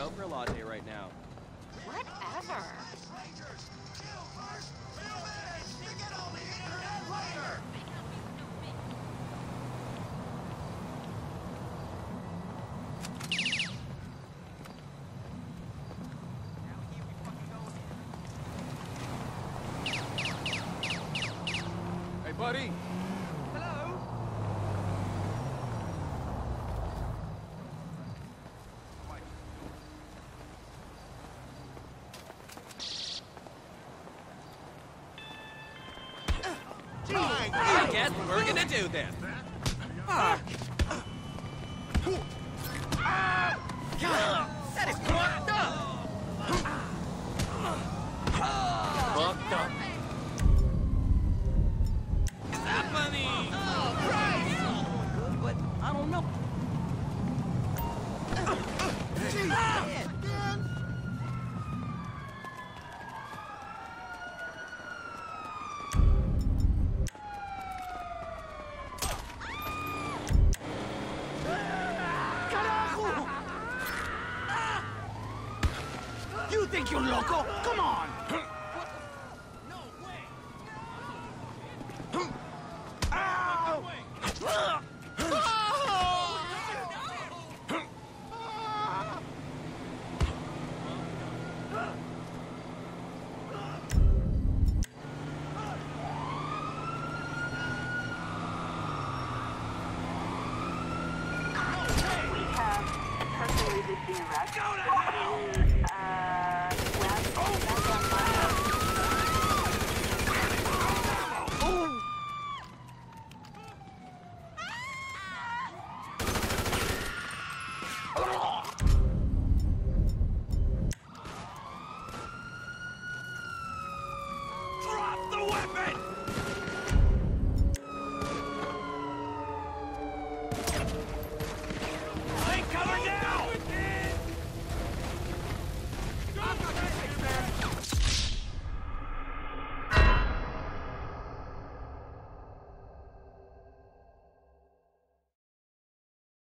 go for latte right now. Whatever. Hey, buddy. I guess we're gonna do this. Fuck! God, that is fucked up! Fucked up. It's happening! Oh, Christ! But I don't know. Jesus! You think you're loco? Come on! What the? No way! Ow! Ow! Oh! No! We have personally been arrested. Go now! Drop the weapon!